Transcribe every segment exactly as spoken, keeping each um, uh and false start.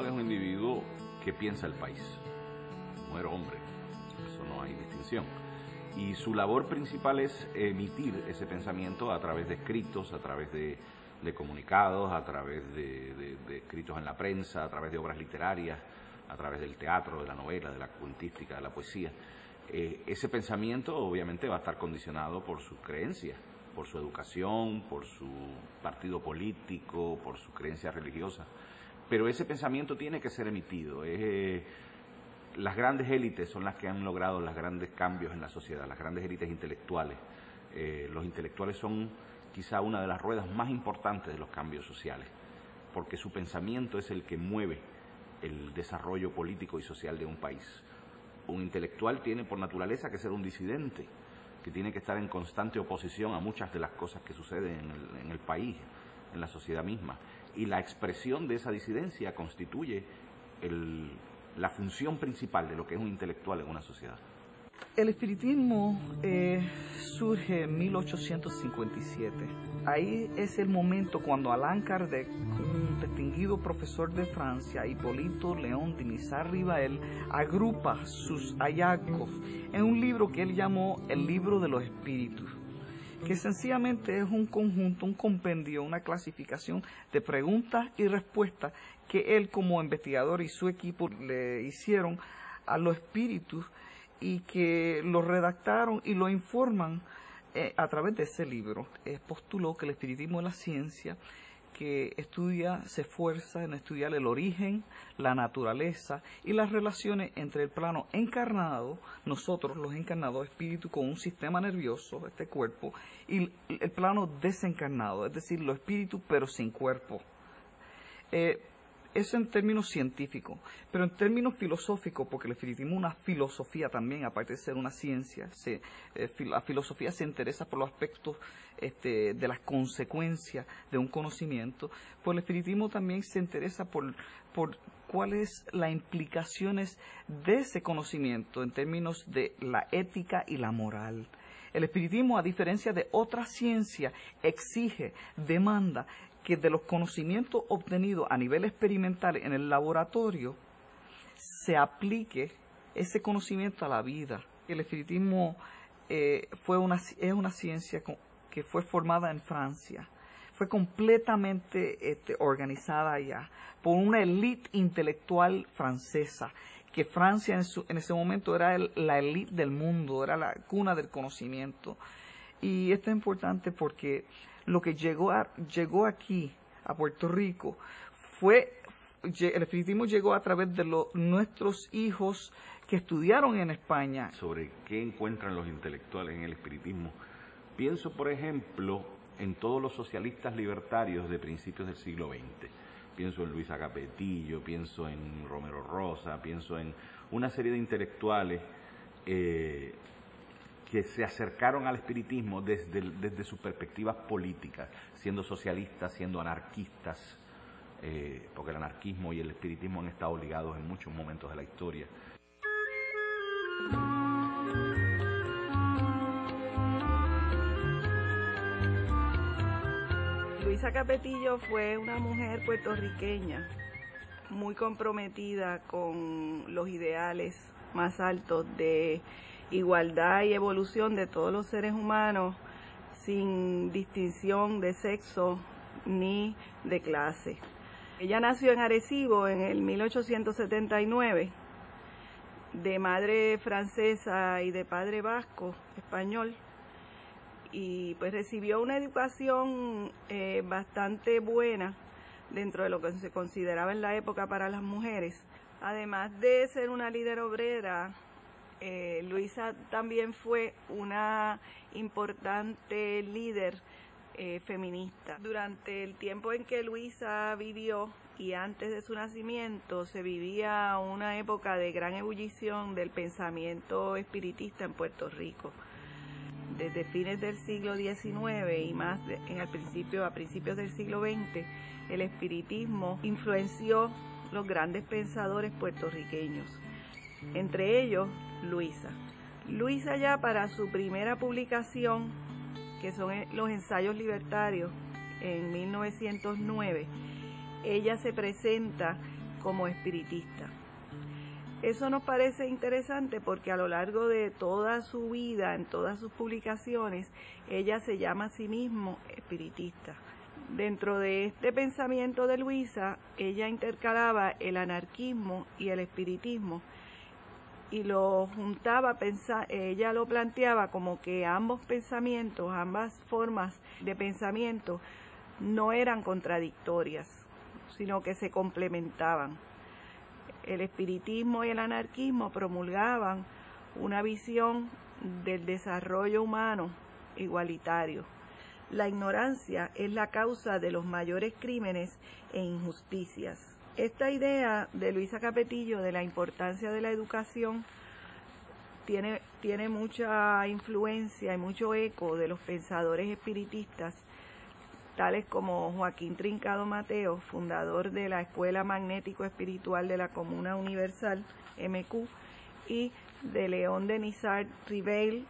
intelectual es un individuo que piensa el país, mujer o hombre, eso no hay distinción. Y su labor principal es emitir ese pensamiento a través de escritos, a través de, de comunicados, a través de, de, de escritos en la prensa, a través de obras literarias, a través del teatro, de la novela, de la cuentística, de la poesía. Eh, ese pensamiento obviamente va a estar condicionado por sus creencias, por su educación, por su partido político, por sus creencias religiosas. Pero ese pensamiento tiene que ser emitido. Es, eh, las grandes élites son las que han logrado los grandes cambios en la sociedad, las grandes élites intelectuales. Eh, los intelectuales son quizá una de las ruedas más importantes de los cambios sociales, porque su pensamiento es el que mueve el desarrollo político y social de un país. Un intelectual tiene por naturaleza que ser un disidente, que tiene que estar en constante oposición a muchas de las cosas que suceden en el, en el país, en la sociedad misma. Y la expresión de esa disidencia constituye el... la función principal de lo que es un intelectual en una sociedad. El espiritismo eh, surge en mil ochocientos cincuenta y siete. Ahí es el momento cuando Allan Kardec, un distinguido profesor de Francia, Hipólito León Denizard Rivail, agrupa sus hallazgos en un libro que él llamó El Libro de los Espíritus, que sencillamente es un conjunto, un compendio, una clasificación de preguntas y respuestas que él como investigador y su equipo le hicieron a los espíritus y que lo redactaron y lo informan eh, a través de ese libro. Eh, postuló que el espiritismo es la ciencia que estudia, se esfuerza en estudiar el origen, la naturaleza y las relaciones entre el plano encarnado, nosotros los encarnados, espíritu con un sistema nervioso, este cuerpo, y el plano desencarnado, es decir, los espíritus pero sin cuerpo. Eh, Eso en términos científicos, pero en términos filosóficos, porque el espiritismo es una filosofía también, aparte de ser una ciencia, se, eh, la filosofía se interesa por los aspectos este, de las consecuencias de un conocimiento, pues el espiritismo también se interesa por, por cuáles las implicaciones de ese conocimiento en términos de la ética y la moral. El espiritismo, a diferencia de otras ciencias, exige, demanda, que de los conocimientos obtenidos a nivel experimental en el laboratorio se aplique ese conocimiento a la vida. El espiritismo eh, fue una, es una ciencia que fue formada en Francia, fue completamente este, organizada allá por una élite intelectual francesa, que Francia en, su, en ese momento era el, la élite del mundo, era la cuna del conocimiento. Y esto es importante porque lo que llegó a, llegó aquí, a Puerto Rico, fue, el espiritismo llegó a través de los, nuestros hijos que estudiaron en España. Sobre qué encuentran los intelectuales en el espiritismo, pienso, por ejemplo, en todos los socialistas libertarios de principios del siglo veinte. Pienso en Luisa Capetillo, pienso en Romero Rosa, pienso en una serie de intelectuales eh, que se acercaron al espiritismo desde, desde sus perspectivas políticas, siendo socialistas, siendo anarquistas, eh, porque el anarquismo y el espiritismo han estado ligados en muchos momentos de la historia. Luisa Capetillo fue una mujer puertorriqueña muy comprometida con los ideales más altos de igualdad y evolución de todos los seres humanos sin distinción de sexo ni de clase. Ella nació en Arecibo en el mil ochocientos setenta y nueve, de madre francesa y de padre vasco, español, y pues recibió una educación eh, bastante buena dentro de lo que se consideraba en la época para las mujeres. Además de ser una líder obrera, Eh, Luisa también fue una importante líder eh, feminista. Durante el tiempo en que Luisa vivió y antes de su nacimiento se vivía una época de gran ebullición del pensamiento espiritista en Puerto Rico. Desde fines del siglo diecinueve y más de, en el principio, a principios del siglo veinte, el espiritismo influenció los grandes pensadores puertorriqueños, entre ellos Luisa. Luisa ya para su primera publicación, que son los Ensayos Libertarios, en mil novecientos nueve, ella se presenta como espiritista. Eso nos parece interesante porque a lo largo de toda su vida, en todas sus publicaciones, ella se llama a sí misma espiritista. Dentro de este pensamiento de Luisa, ella intercalaba el anarquismo y el espiritismo y lo juntaba, ella lo planteaba como que ambos pensamientos, ambas formas de pensamiento no eran contradictorias, sino que se complementaban. El espiritismo y el anarquismo promulgaban una visión del desarrollo humano igualitario. La ignorancia es la causa de los mayores crímenes e injusticias. Esta idea de Luisa Capetillo de la importancia de la educación tiene, tiene mucha influencia y mucho eco de los pensadores espiritistas, tales como Joaquín Trincado Mateo, fundador de la Escuela Magnético Espiritual de la Comuna Universal, M Q, y de León Denizard Rivail,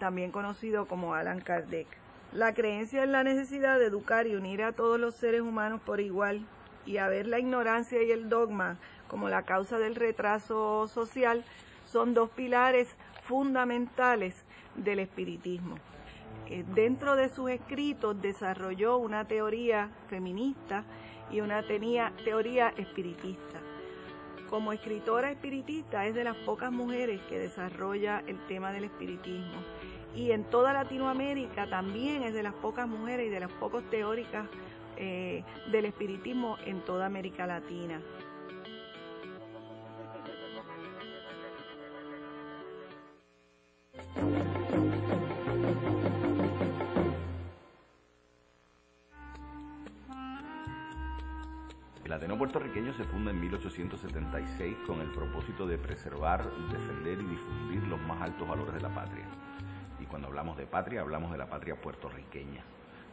también conocido como Allan Kardec. La creencia en la necesidad de educar y unir a todos los seres humanos por igual y a ver la ignorancia y el dogma como la causa del retraso social son dos pilares fundamentales del espiritismo. Dentro de sus escritos desarrolló una teoría feminista y una teoría espiritista. Como escritora espiritista es de las pocas mujeres que desarrolla el tema del espiritismo. Y en toda Latinoamérica también es de las pocas mujeres y de las pocos teóricas eh, del espiritismo en toda América Latina. El Ateneo puertorriqueño se funda en mil ochocientos setenta y seis con el propósito de preservar, defender y difundir los más altos valores de la patria. Y cuando hablamos de patria, hablamos de la patria puertorriqueña.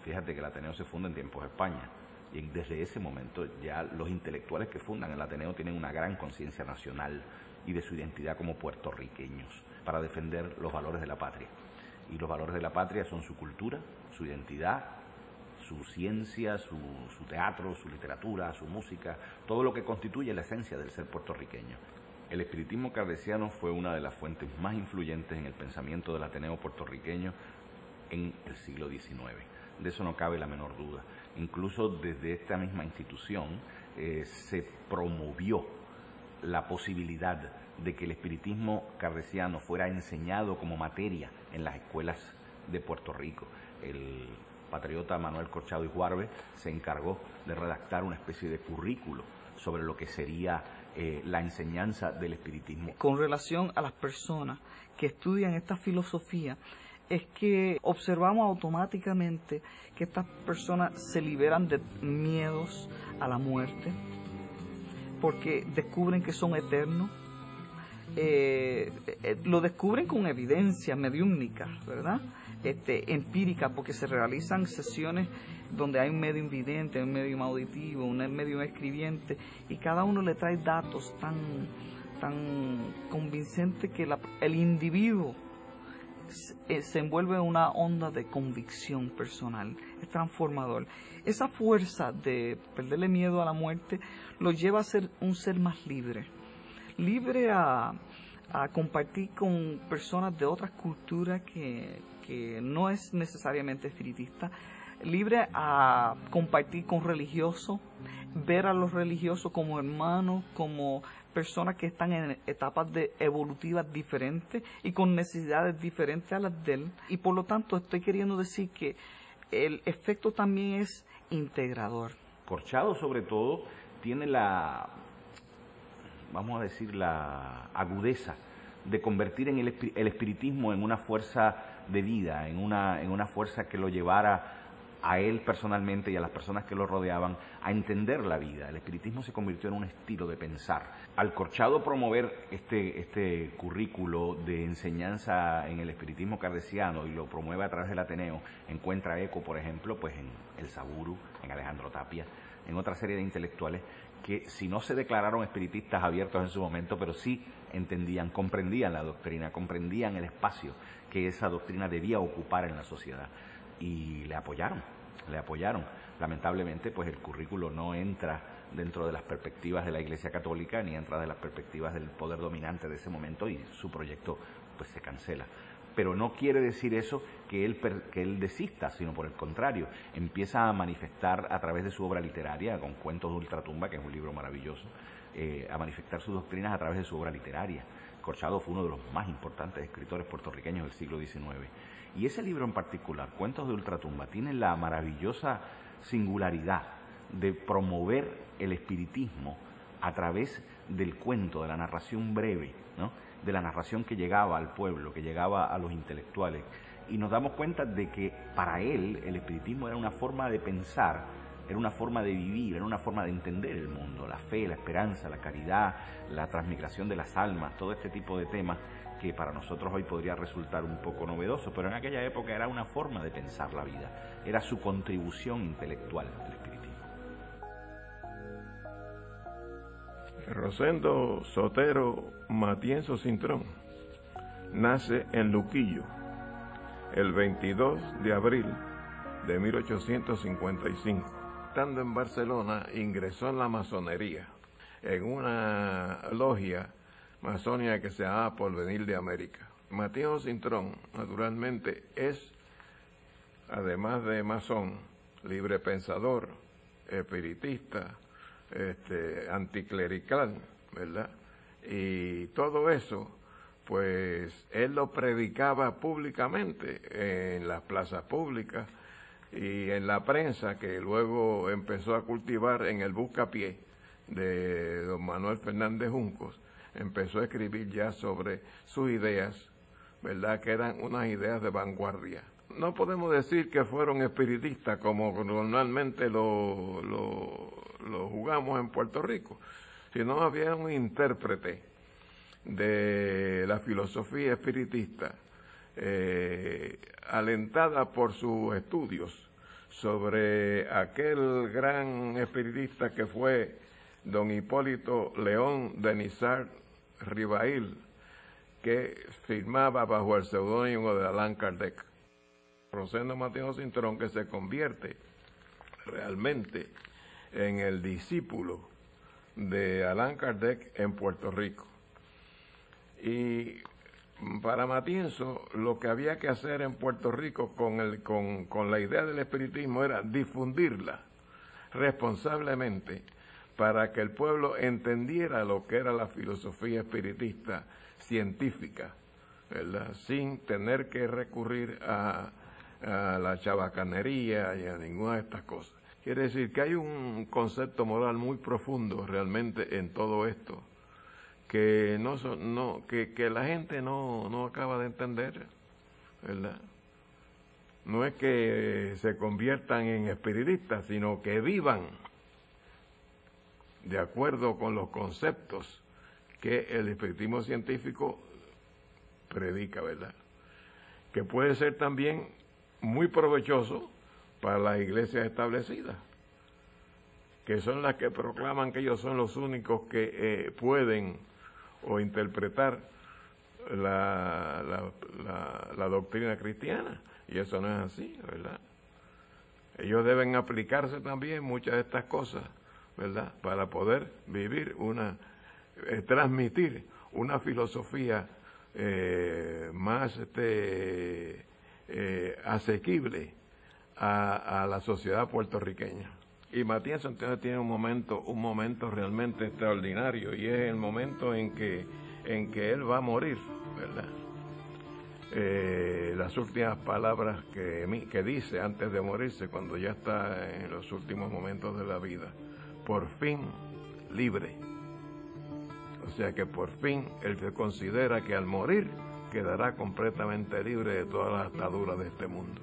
Fíjate que el Ateneo se funda en tiempos de España. Y desde ese momento ya los intelectuales que fundan el Ateneo tienen una gran conciencia nacional y de su identidad como puertorriqueños para defender los valores de la patria. Y los valores de la patria son su cultura, su identidad, su ciencia, su, su teatro, su literatura, su música, todo lo que constituye la esencia del ser puertorriqueño. El espiritismo kardeciano fue una de las fuentes más influyentes en el pensamiento del Ateneo puertorriqueño en el siglo diecinueve. De eso no cabe la menor duda. Incluso desde esta misma institución eh, se promovió la posibilidad de que el espiritismo kardeciano fuera enseñado como materia en las escuelas de Puerto Rico. El patriota Manuel Corchado y Juarbe se encargó de redactar una especie de currículo sobre lo que sería Eh, la enseñanza del espiritismo. Con relación a las personas que estudian esta filosofía, es que observamos automáticamente que estas personas se liberan de miedos a la muerte, porque descubren que son eternos, eh, eh, lo descubren con evidencia mediúmnica, ¿verdad? Este, empírica, porque se realizan sesiones donde hay un medio invidente, un medio auditivo, un medio escribiente, y cada uno le trae datos tan, tan convincentes que la, el individuo se, se envuelve en una onda de convicción personal, es transformador. Esa fuerza de perderle miedo a la muerte lo lleva a ser un ser más libre, libre a, a compartir con personas de otras culturas que, que no es necesariamente espiritista, libre a compartir con religiosos, ver a los religiosos como hermanos, como personas que están en etapas de evolutivas diferentes y con necesidades diferentes a las de él. Y por lo tanto estoy queriendo decir que el efecto también es integrador. Corchado sobre todo tiene la, vamos a decir, la agudeza de convertir en el, el espiritismo en una fuerza de vida, en una, en una fuerza que lo llevara a él personalmente y a las personas que lo rodeaban, a entender la vida. El espiritismo se convirtió en un estilo de pensar. Al Corchado promover este, este currículo de enseñanza en el espiritismo kardeciano y lo promueve a través del Ateneo, encuentra eco, por ejemplo, pues en El Saburu, en Alejandro Tapia, en otra serie de intelectuales que si no se declararon espiritistas abiertos en su momento, pero sí entendían, comprendían la doctrina, comprendían el espacio que esa doctrina debía ocupar en la sociedad. Y le apoyaron, le apoyaron. Lamentablemente, pues el currículo no entra dentro de las perspectivas de la Iglesia Católica ni dentro de las perspectivas del poder dominante de ese momento, y su proyecto pues se cancela. Pero no quiere decir eso que él, que él desista, sino por el contrario, empieza a manifestar a través de su obra literaria, con Cuentos de Ultratumba, que es un libro maravilloso, eh, a manifestar sus doctrinas a través de su obra literaria. Corchado fue uno de los más importantes escritores puertorriqueños del siglo diecinueve. Y ese libro en particular, Cuentos de Ultratumba, tiene la maravillosa singularidad de promover el espiritismo a través del cuento, de la narración breve, ¿no?, de la narración que llegaba al pueblo, que llegaba a los intelectuales. Y nos damos cuenta de que para él el espiritismo era una forma de pensar, era una forma de vivir, era una forma de entender el mundo, la fe, la esperanza, la caridad, la transmigración de las almas, todo este tipo de temas que para nosotros hoy podría resultar un poco novedoso, pero en aquella época era una forma de pensar la vida, era su contribución intelectual al espiritismo. Rosendo Sotero Matienzo Cintrón nace en Luquillo el veintidós de abril de mil ochocientos cincuenta y cinco. Estando en Barcelona, ingresó en la masonería, en una logia masónica que se llama Porvenir de América. Matienzo Cintrón, naturalmente, es, además de masón, librepensador, espiritista, Este, anticlerical, ¿verdad? Y todo eso, pues él lo predicaba públicamente en las plazas públicas y en la prensa, que luego empezó a cultivar en el Buscapié de don Manuel Fernández Juncos. Empezó a escribir ya sobre sus ideas, ¿verdad?, que eran unas ideas de vanguardia. No podemos decir que fueron espiritistas como normalmente lo, lo, lo jugamos en Puerto Rico, sino había un intérprete de la filosofía espiritista, eh, alentada por sus estudios sobre aquel gran espiritista que fue don Hipólito León Denizard Rivail, que firmaba bajo el seudónimo de Allan Kardec. Rosendo Matienzo Cintrón, que se convierte realmente en el discípulo de Allan Kardec en Puerto Rico. Y para Matienzo, lo que había que hacer en Puerto Rico con, el, con, con la idea del espiritismo era difundirla responsablemente para que el pueblo entendiera lo que era la filosofía espiritista científica, ¿verdad?, sin tener que recurrir a... a la chabacanería y a ninguna de estas cosas. Quiere decir que hay un concepto moral muy profundo realmente en todo esto, que no son, no que, que la gente no, no acaba de entender, ¿verdad? No es que se conviertan en espiritistas, sino que vivan de acuerdo con los conceptos que el espiritismo científico predica, ¿verdad? Que puede ser también muy provechoso para las iglesias establecidas, que son las que proclaman que ellos son los únicos que eh, pueden o interpretar la, la, la, la doctrina cristiana, y eso no es así, ¿verdad? Ellos deben aplicarse también muchas de estas cosas, ¿verdad?, para poder vivir una, eh, transmitir una filosofía eh, más, este... Eh, asequible a, a la sociedad puertorriqueña. Y Matienzo entonces tiene un momento, un momento realmente extraordinario, y es el momento en que, en que él va a morir, ¿verdad? Eh, las últimas palabras que, que dice antes de morirse, cuando ya está en los últimos momentos de la vida: por fin libre. O sea que por fin él se considera que al morir quedará completamente libre de todas las ataduras de este mundo.